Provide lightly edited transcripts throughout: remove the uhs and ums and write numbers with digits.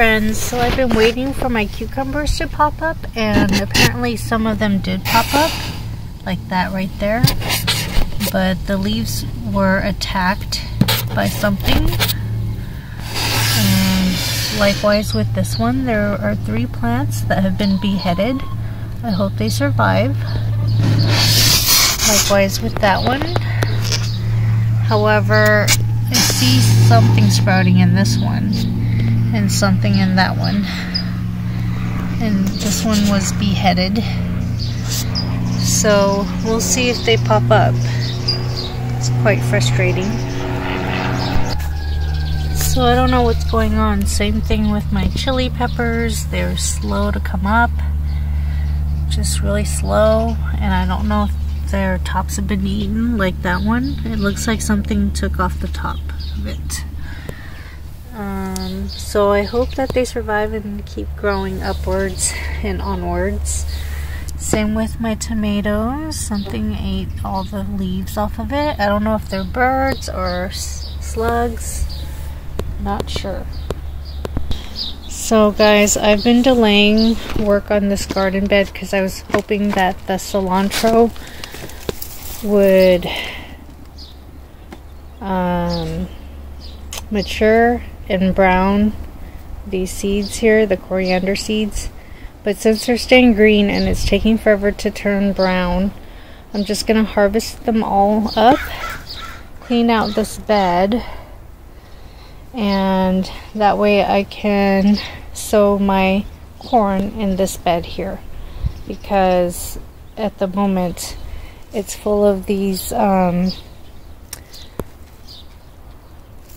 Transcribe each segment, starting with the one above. friends, so I've been waiting for my cucumbers to pop up, and apparently some of them did pop up, like that right there, but the leaves were attacked by something. And likewise with this one, there are 3 plants that have been beheaded. I hope they survive. Likewise with that one. However, I see something sprouting in this one, and something in that one, and this one was beheaded, so we'll see if they pop up. It's quite frustrating. So I don't know what's going on. Same thing with my chili peppers. They're slow to come up, just really slow, and I don't know if their tops have been eaten like that one. It looks like something took off the top of it. So I hope that they survive and keep growing upwards and onwards. Same with my tomatoes. Something ate all the leaves off of it. I don't know if they're birds or slugs. Not sure. So guys, I've been delaying work on this garden bed because I was hoping that the cilantro would mature and brown these seeds here, the coriander seeds, but since they're staying green and it's taking forever to turn brown, I'm just gonna harvest them all up, clean out this bed, and that way I can sow my corn in this bed here, because at the moment it's full of these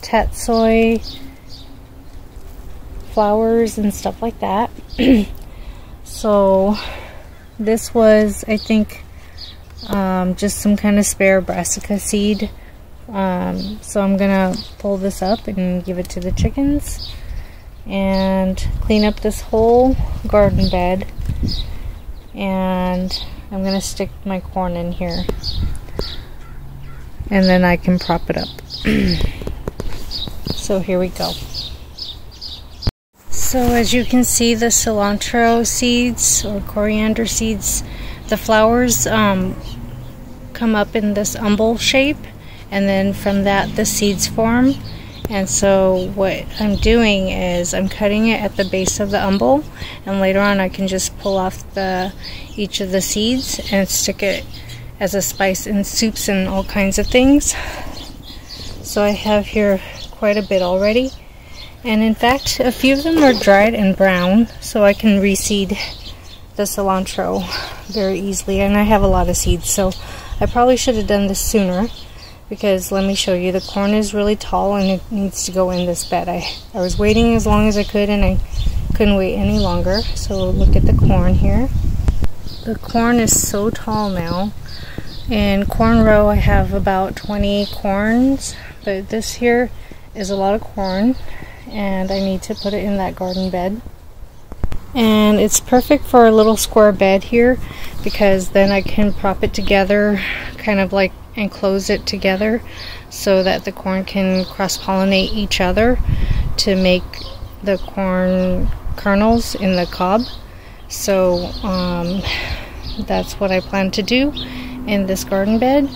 tatsoi flowers and stuff like that. So this was, I think, just some kind of spare brassica seed. So I'm gonna pull this up and give it to the chickens and clean up this whole garden bed, and I'm gonna stick my corn in here and then I can prop it up. So here we go. So as you can see, the cilantro seeds or coriander seeds, the flowers come up in this umbel shape, and then from that the seeds form. And so what I'm doing is I'm cutting it at the base of the umbel, and later on I can just pull off each of the seeds and stick it as a spice in soups and all kinds of things. So I have here quite a bit already. And in fact, a few of them are dried and brown, so I can reseed the cilantro very easily. And I have a lot of seeds, so I probably should have done this sooner, because let me show you, the corn is really tall and it needs to go in this bed. I was waiting as long as I could, and I couldn't wait any longer. So look at the corn here. The corn is so tall now. In corn row I have about 20 corns, but this here is a lot of corn, and I need to put it in that garden bed. And it's perfect for a little square bed here, because then I can prop it together, kind of like, and close it together so that the corn can cross-pollinate each other to make the corn kernels in the cob. So that's what I plan to do in this garden bed.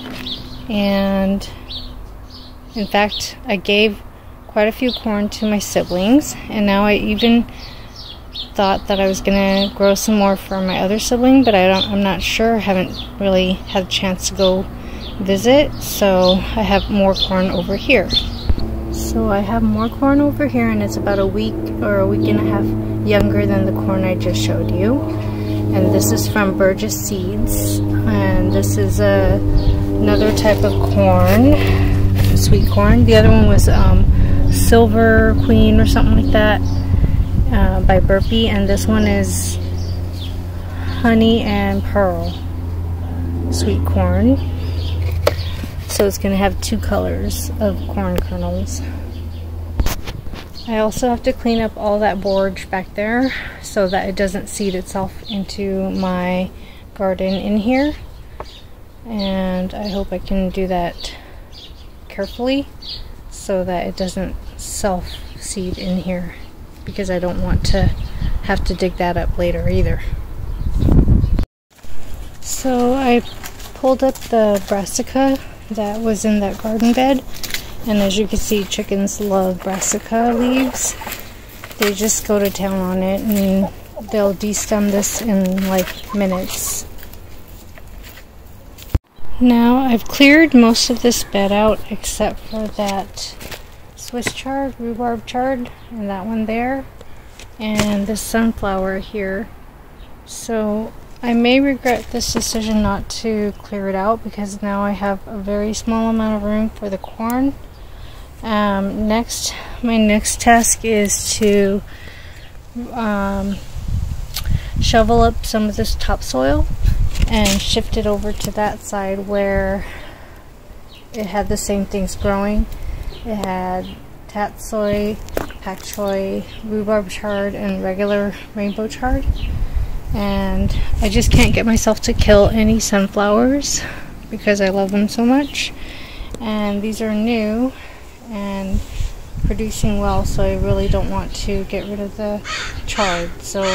And in fact, I gave quite a few corn to my siblings, and now I even thought that I was gonna grow some more for my other sibling, but I'm not sure. I haven't really had a chance to go visit, so I have more corn over here. So I have more corn over here, and it's about a week or a week and a half younger than the corn I just showed you. And this is from Burgess seeds, and this is another type of corn, sweet corn. The other one was Silver Queen or something like that, by Burpee, and this one is Honey and Pearl Sweet Corn. So it's going to have 2 colors of corn kernels. I also have to clean up all that borage back there so that it doesn't seed itself into my garden in here, and I hope I can do that carefully so that it doesn't self-seed in here. because I don't want to have to dig that up later either. So I pulled up the brassica that was in that garden bed, and as you can see, chickens love brassica leaves. They just go to town on it, and they'll destem this in like minutes. Now I've cleared most of this bed out except for that Swiss chard, rhubarb chard, and that one there, and this sunflower here. So I may regret this decision not to clear it out, because now I have a very small amount of room for the corn. My next task is to shovel up some of this topsoil and shift it over to that side where it had the same things growing. It had tatsoi, pak choy, rhubarb chard, and regular rainbow chard. And I just can't get myself to kill any sunflowers because I love them so much. And these are new and producing well, so I really don't want to get rid of the chard. So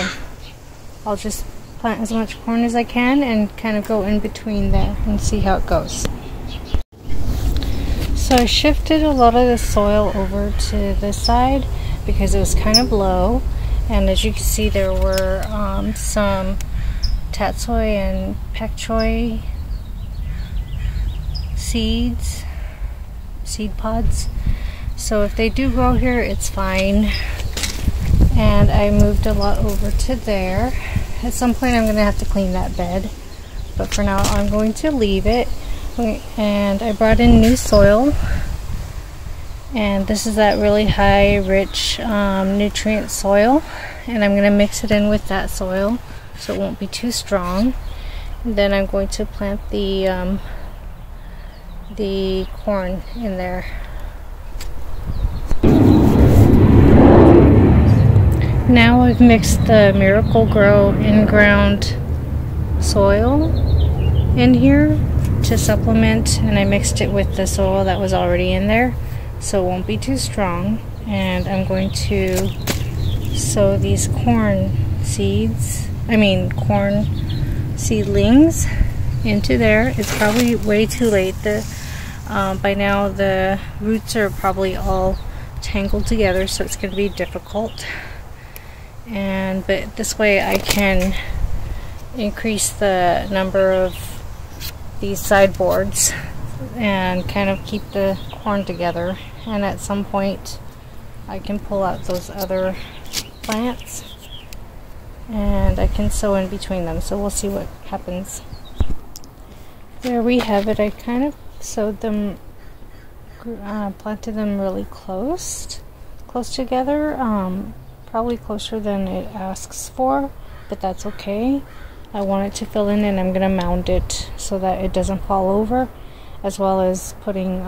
I'll just plant as much corn as I can and kind of go in between there and see how it goes. So I shifted a lot of the soil over to this side because it was kind of low. And as you can see, there were some tatsoi and pak choy seeds, seed pods. So if they do grow here, it's fine. And I moved a lot over to there. At some point, I'm going to have to clean that bed. But for now, I'm going to leave it. And I brought in new soil. And this is that really high, rich, nutrient soil, and I'm going to mix it in with that soil so it won't be too strong. And then I'm going to plant the corn in there. Now I've mixed the Miracle-Gro in-ground soil in here to supplement, and I mixed it with the soil that was already in there, so it won't be too strong. And I'm going to sow these corn seedlings into there. It's probably way too late. By now the roots are probably all tangled together, so it's going to be difficult. But this way I can increase the number of these sideboards and kind of keep the corn together, and at some point I can pull out those other plants and I can sow in between them, so we'll see what happens. There we have it. I kind of sowed them, planted them really close together, probably closer than it asks for, but that's okay. I want it to fill in, and I'm going to mound it so that it doesn't fall over, as well as putting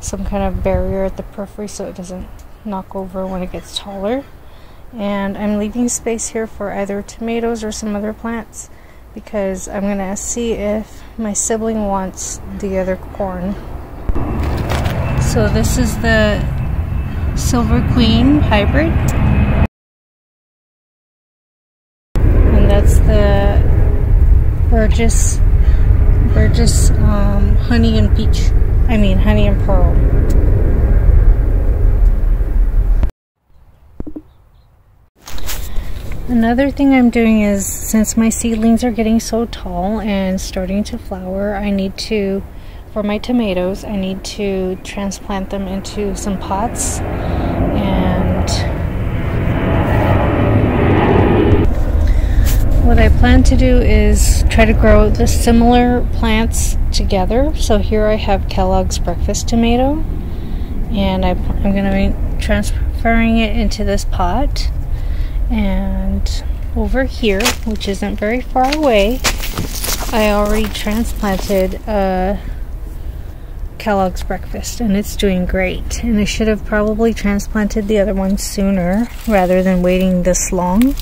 some kind of barrier at the periphery so it doesn't knock over when it gets taller. And I'm leaving space here for either tomatoes or some other plants, because I'm gonna see if my sibling wants the other corn. So this is the Silver Queen hybrid, and that's the Burgess honey and pearl. Another thing I'm doing is, since my seedlings are getting so tall and starting to flower, for my tomatoes I need to transplant them into some pots. What I plan to do is try to grow the similar plants together. So here I have Kellogg's Breakfast tomato, and I'm going to be transferring it into this pot. And over here, which isn't very far away, I already transplanted Kellogg's Breakfast, and it's doing great. And I should have probably transplanted the other one sooner rather than waiting this long.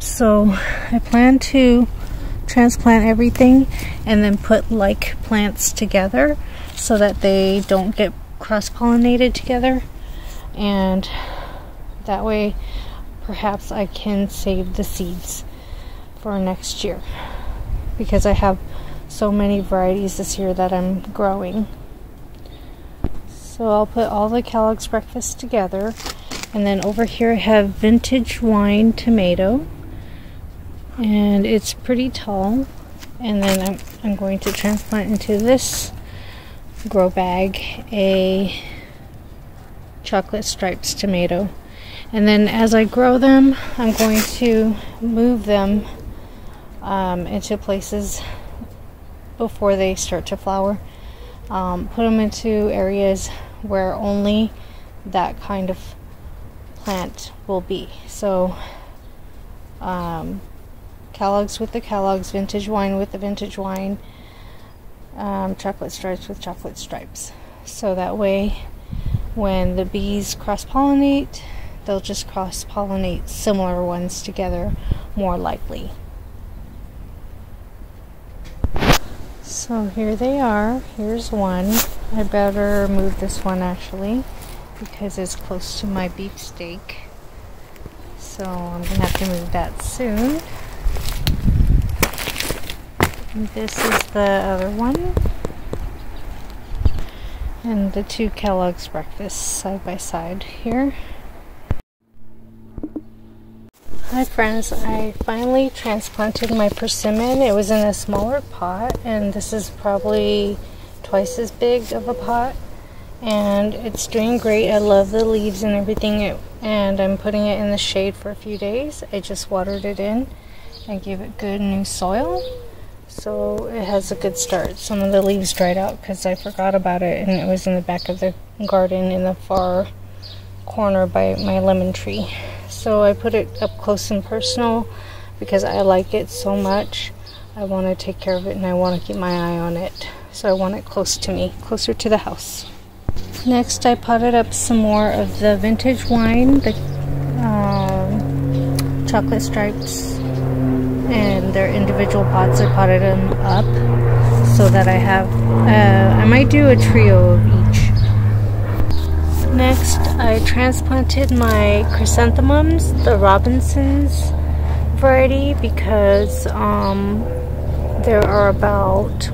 So I plan to transplant everything and then put like plants together so that they don't get cross-pollinated together. And That way perhaps I can save the seeds for next year, because I have so many varieties this year that I'm growing. So I'll put all the Kellogg's Breakfast together, and then over here I have Vintage Wine tomato, and it's pretty tall. And then I'm going to transplant into this grow bag a Chocolate Stripes tomato. And then as I grow them, I'm going to move them into places before they start to flower. Put them into areas where only that kind of plant will be. So Kellogg's with the Kellogg's, Vintage Wine with the Vintage Wine, Chocolate Stripes with Chocolate Stripes. So that way when the bees cross-pollinate, they'll just cross-pollinate similar ones together, more likely. So here they are. Here's one. I better move this one actually, because it's close to my beef steak. So I'm going to have to move that soon. And this is the other one. And the two Kellogg's Breakfasts side by side here. Hi friends, I finally transplanted my persimmon. It was in a smaller pot, and this is probably twice as big of a pot, and it's doing great. I love the leaves and everything, and I'm putting it in the shade for a few days. I just watered it in and gave it good new soil, so it has a good start. Some of the leaves dried out because I forgot about it, and it was in the back of the garden in the far corner by my lemon tree. So I put it up close and personal because I like it so much. I want to take care of it, and I want to keep my eye on it. So I want it close to me, closer to the house. Next I potted up some more of the Vintage Wine, the Chocolate Stripes, and their individual pots. I potted them up so that I have, I might do a trio of each. Next, I transplanted my chrysanthemums, the Robinson's variety, because there are about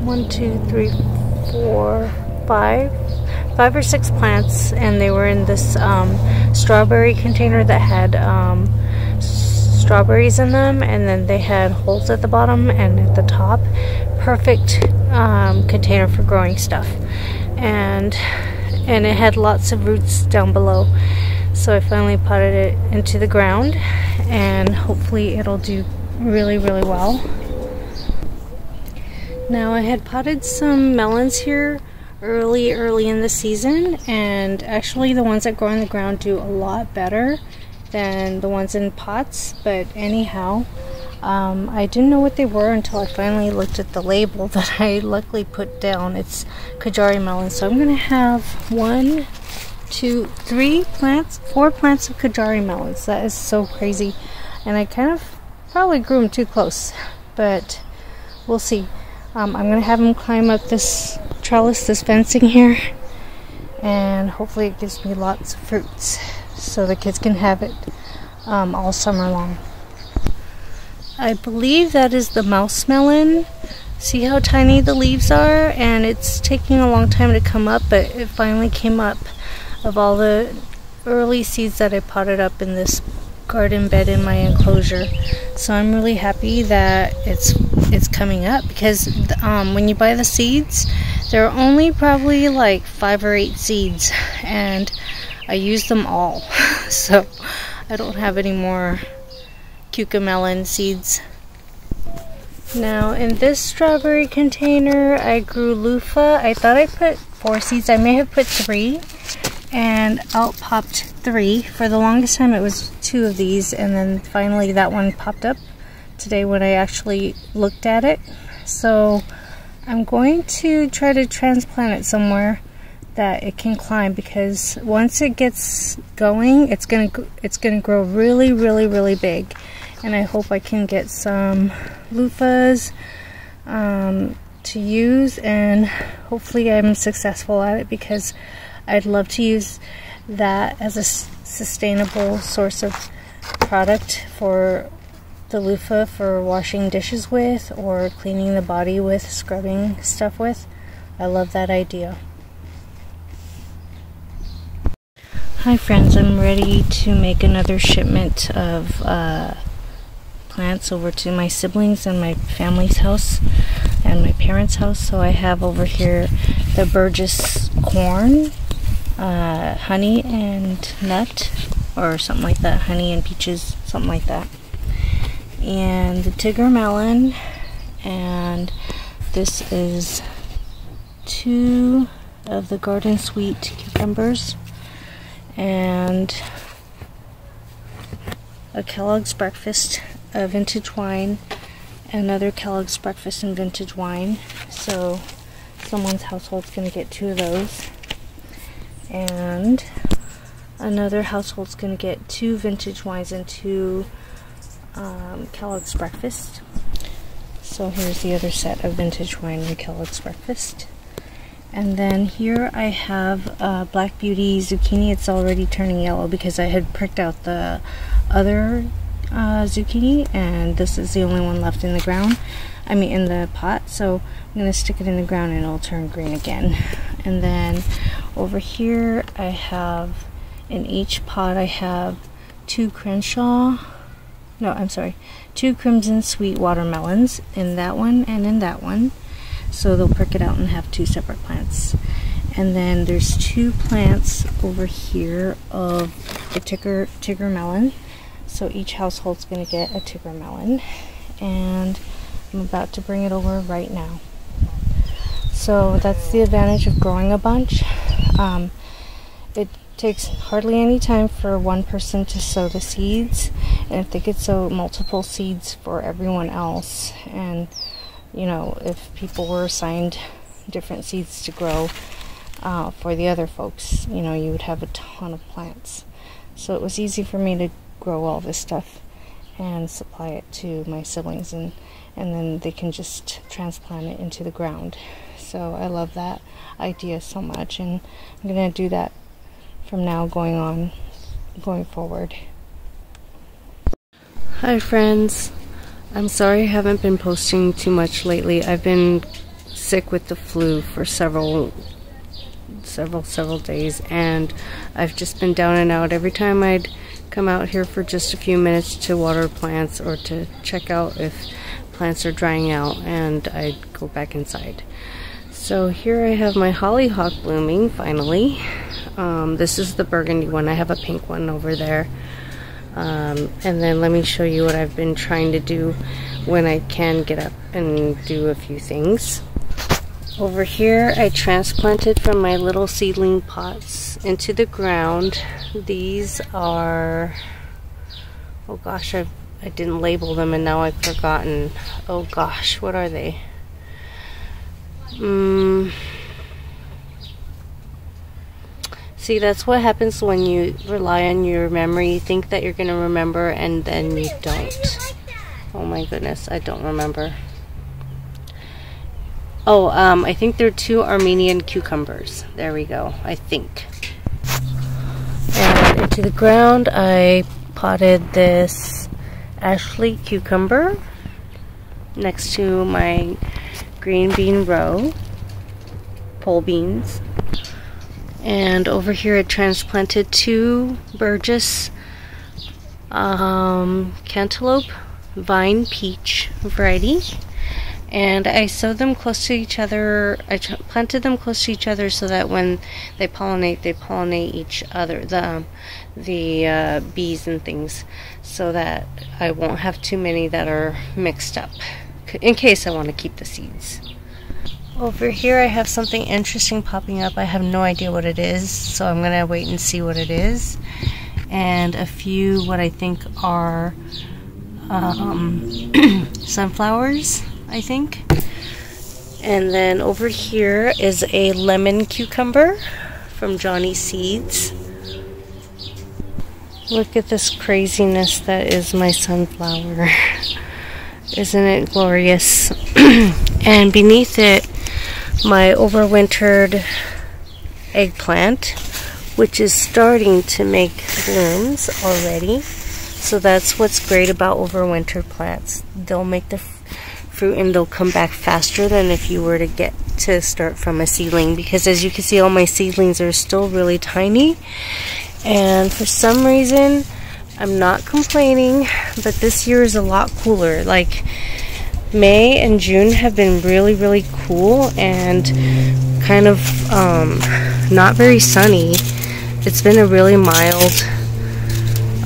5 or 6 plants, and they were in this strawberry container that had strawberries in them, and then they had holes at the bottom and at the top. Perfect container for growing stuff. And it had lots of roots down below, so I finally potted it into the ground, and hopefully it'll do really, really well. Now I had potted some melons here early in the season, and actually the ones that grow in the ground do a lot better than the ones in pots, but anyhow, I didn't know what they were until I finally looked at the label that I luckily put down. It's Kajari melons. So I'm going to have 4 plants of Kajari melons. That is so crazy. And I kind of probably grew them too close, but we'll see. I'm going to have them climb up this trellis, this fencing here, and hopefully it gives me lots of fruits so the kids can have it all summer long. I believe that is the mouse melon. See how tiny the leaves are, and it's taking a long time to come up, but it finally came up of all the early seeds that I potted up in this garden bed in my enclosure. So I'm really happy that it's coming up, because when you buy the seeds, there are only probably like 5 or 8 seeds, and I used them all. So I don't have any more cucumber melon seeds. Now in this strawberry container I grew loofah. I thought I put 4 seeds. I may have put 3, and out popped 3. For the longest time it was 2 of these, and then finally that one popped up today when I actually looked at it. So I'm going to try to transplant it somewhere that it can climb, because once it gets going, it's gonna grow really, really, really big. And I hope I can get some loofahs to use, and hopefully I'm successful at it, because I'd love to use that as a sustainable source of product for the loofah, for washing dishes with or cleaning the body with, scrubbing stuff with. I love that idea. Hi friends, I'm ready to make another shipment of plants over to my siblings and my family's house and my parents' house. So I have over here the Burgess corn, honey and nut, or something like that, honey and peaches, something like that, and the Tigger melon, and this is 2 of the garden sweet cucumbers, and a Kellogg's Breakfast, a Vintage Wine, another Kellogg's Breakfast and Vintage Wine. So someone's household's going to get 2 of those, and another household's going to get 2 Vintage Wines and 2 Kellogg's Breakfast. So here's the other set of Vintage Wine and Kellogg's Breakfast. And then here I have Black Beauty zucchini. It's already turning yellow because I had pricked out the other zucchini, and this is the only one left in the ground, I mean in the pot, so I'm going to stick it in the ground and it'll turn green again. And then over here I have, in each pot I have 2 Crenshaw, no I'm sorry, 2 Crimson Sweet watermelons in that one and in that one, so they'll prick it out and have 2 separate plants. And then there's 2 plants over here of the tigger melon. So each household's going to get a Tigger melon, and I'm about to bring it over right now. So that's the advantage of growing a bunch. It takes hardly any time for one person to sow the seeds, and if they could sow multiple seeds for everyone else, and you know, if people were assigned different seeds to grow for the other folks, you know, you would have a ton of plants. So it was easy for me to grow all this stuff and supply it to my siblings, and then they can just transplant it into the ground. So I love that idea so much, and I'm gonna do that from now going forward. Hi friends, I'm sorry I haven't been posting too much lately. I've been sick with the flu for several days, and I've just been down and out. Every time I'd come out here for just a few minutes to water plants or to check out if plants are drying out, and I'd go back inside. So here I have my hollyhock blooming finally. This is the burgundy one. I have a pink one over there, and then let me show you what I've been trying to do when I can get up and do a few things. Over here I transplanted from my little seedling pots into the ground. These are, oh gosh, I didn't label them and now I've forgotten. Oh gosh, what are they? See, that's what happens when you rely on your memory. You think that you're going to remember and then you don't. Oh my goodness, I don't remember. Oh, I think they're 2 Armenian cucumbers. There we go, I think. And into the ground, I potted this Ashley cucumber next to my green bean row, pole beans. And over here, I transplanted 2 Burgess cantaloupe vine peach variety. And I sowed them close to each other. I planted them close to each other so that when they pollinate each other, the bees and things, so that I won't have too many that are mixed up, in case I want to keep the seeds. Over here I have something interesting popping up. I have no idea what it is, so I'm going to wait and see what it is. And a few what I think are sunflowers, I think. And then over here is a lemon cucumber from Johnny Seeds. Look at this craziness that is my sunflower. Isn't it glorious? And beneath it, my overwintered eggplant, which is starting to make blooms already. So that's what's great about overwinter plants. They'll make the fruit and they'll come back faster than if you were to get to start from a seedling, because as you can see all my seedlings are still really tiny, and for some reason I'm not complaining, but this year is a lot cooler. Like May and June have been really cool and kind of not very sunny. It's been a really mild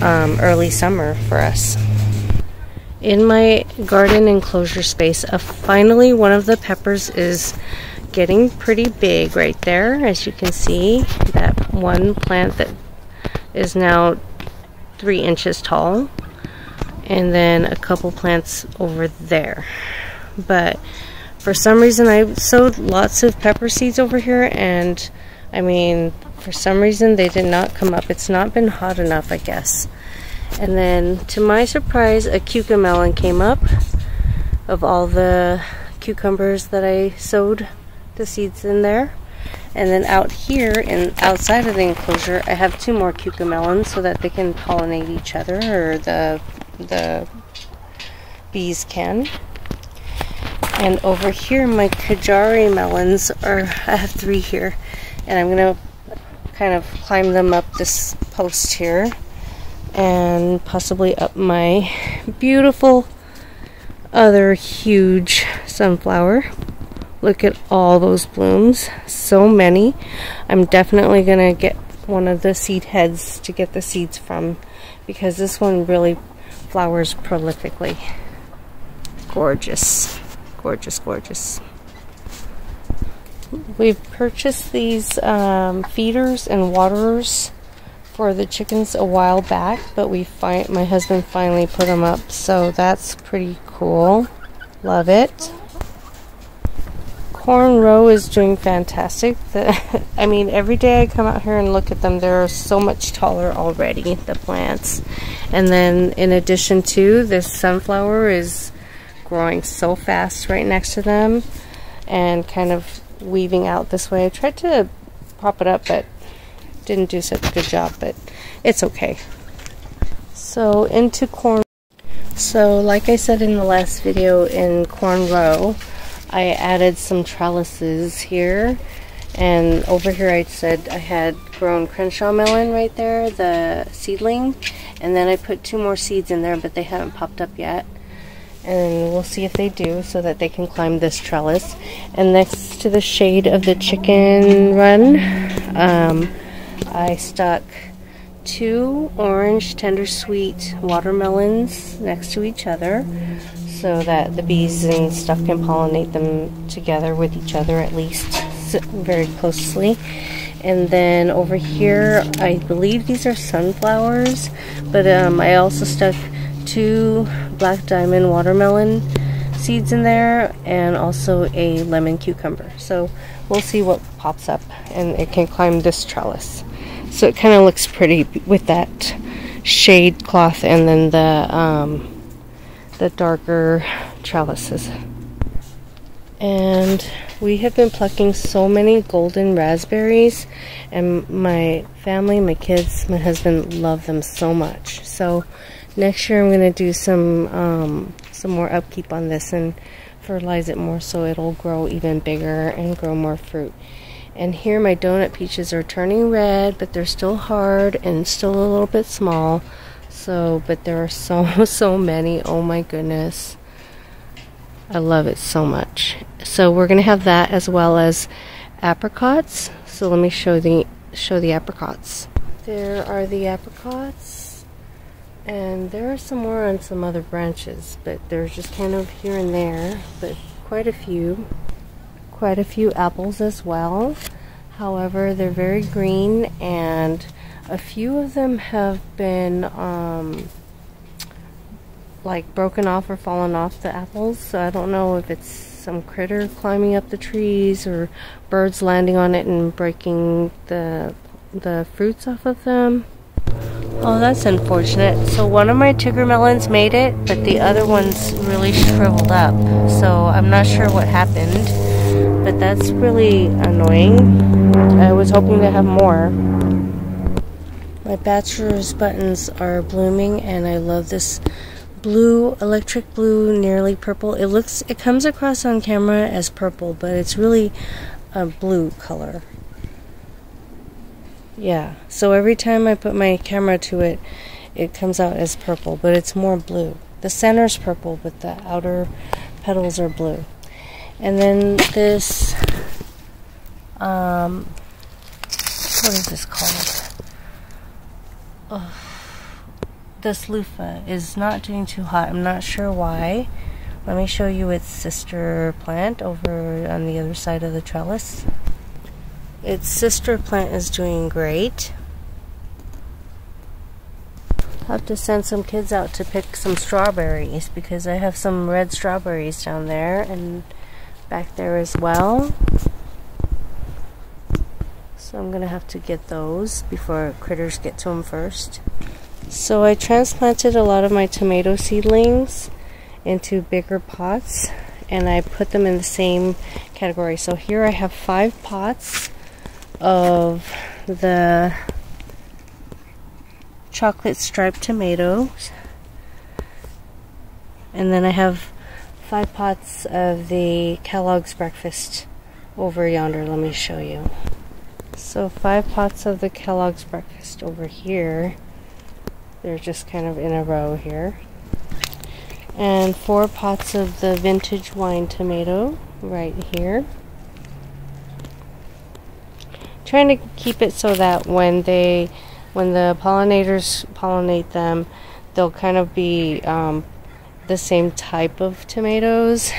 early summer for us. In my garden enclosure space, finally one of the peppers is getting pretty big right there. As you can see, that one plant that is now 3 inches tall, and then a couple plants over there. But for some reason I sowed lots of pepper seeds over here, and I mean, for some reason they did not come up. It's not been hot enough, I guess. And then, to my surprise, a cucumber melon came up of all the cucumbers that I sowed the seeds in there. And then out here, and outside of the enclosure, I have 2 more cucumber melons so that they can pollinate each other, or the bees can. And over here, my Kajari melons are, I have 3 here, and I'm going to kind of climb them up this post here, and possibly up my beautiful other huge sunflower. Look at all those blooms, so many. I'm definitely gonna get one of the seed heads to get the seeds from, because this one really flowers prolifically. Gorgeous. We've purchased these feeders and waterers for the chickens a while back, but my husband finally put them up, so that's pretty cool. Love it. Corn row is doing fantastic. I mean, every day I come out here and look at them, they're so much taller already, the plants. And then in addition to this, sunflower is growing so fast right next to them and kind of weaving out this way. I tried to prop it up, but didn't do such a good job, but it's okay. So into corn. So like I said in the last video, in corn row I added some trellises here, and over here I said I had grown Crenshaw melon right there, the seedling, and then I put 2 more seeds in there, but they haven't popped up yet, and we'll see if they do so that they can climb this trellis. And next to the shade of the chicken run, I stuck 2 orange tender sweet watermelons next to each other so that the bees and stuff can pollinate them together with each other, at least very closely. And then over here, I believe these are sunflowers, but I also stuck 2 black diamond watermelon seeds in there, and also a lemon cucumber. So we'll see what pops up, and it can climb this trellis. So it kind of looks pretty with that shade cloth and then the darker trellises. And we have been plucking so many golden raspberries, and my family, my kids, my husband love them so much. So next year I'm going to do some more upkeep on this and fertilize it more so it'll grow even bigger and grow more fruit. And here my donut peaches are turning red, but they're still hard and still a little bit small. So, but there are so many. Oh my goodness. I love it so much. So we're going to have that as well as apricots. So let me show the apricots. There are the apricots. And there are some more on some other branches, but they're just kind of here and there, but quite a few apples as well. However, they're very green, and a few of them have been like broken off or fallen off, the apples, so I don't know if it's some critter climbing up the trees or birds landing on it and breaking the fruits off of them. Oh, that's unfortunate. So one of my Tigger melons made it, but the other one's really shriveled up. So I'm not sure what happened, but that's really annoying. I was hoping to have more. My bachelor's buttons are blooming, and I love this blue, electric blue, nearly purple. It comes across on camera as purple, but it's really a blue color. Yeah, so every time I put my camera to it, it comes out as purple, but it's more blue. The center's purple, but the outer petals are blue. And then this, what is this called? Oh, this loofah is not doing too hot. I'm not sure why. Let me show you its sister plant over on the other side of the trellis. Its sister plant is doing great. I'll have to send some kids out to pick some strawberries because I have some red strawberries down there and back there as well. So I'm going to have to get those before critters get to them first. So I transplanted a lot of my tomato seedlings into bigger pots and I put them in the same category. So here I have 5 pots of the chocolate striped tomatoes, and then I have 5 pots of the Kellogg's Breakfast over yonder. Let me show you. So 5 pots of the Kellogg's Breakfast over here. They're just kind of in a row here. And 4 pots of the Vintage Wine tomato right here. Trying to keep it so that when the pollinators pollinate them, they'll kind of be the same type of tomatoes.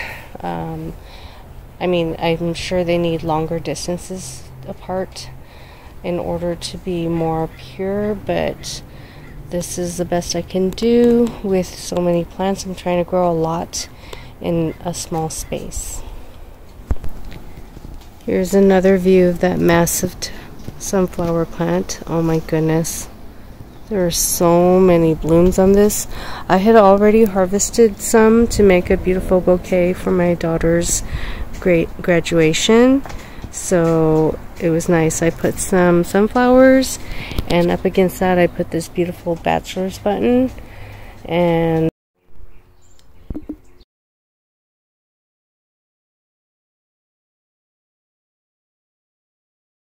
I mean, I'm sure they need longer distances apart in order to be more pure, but this is the best I can do with so many plants. I'm trying to grow a lot in a small space. Here's another view of that massive sunflower plant. Oh my goodness. There are so many blooms on this. I had already harvested some to make a beautiful bouquet for my daughter's graduation. So it was nice. I put some sunflowers, and up against that I put this beautiful bachelor's button, and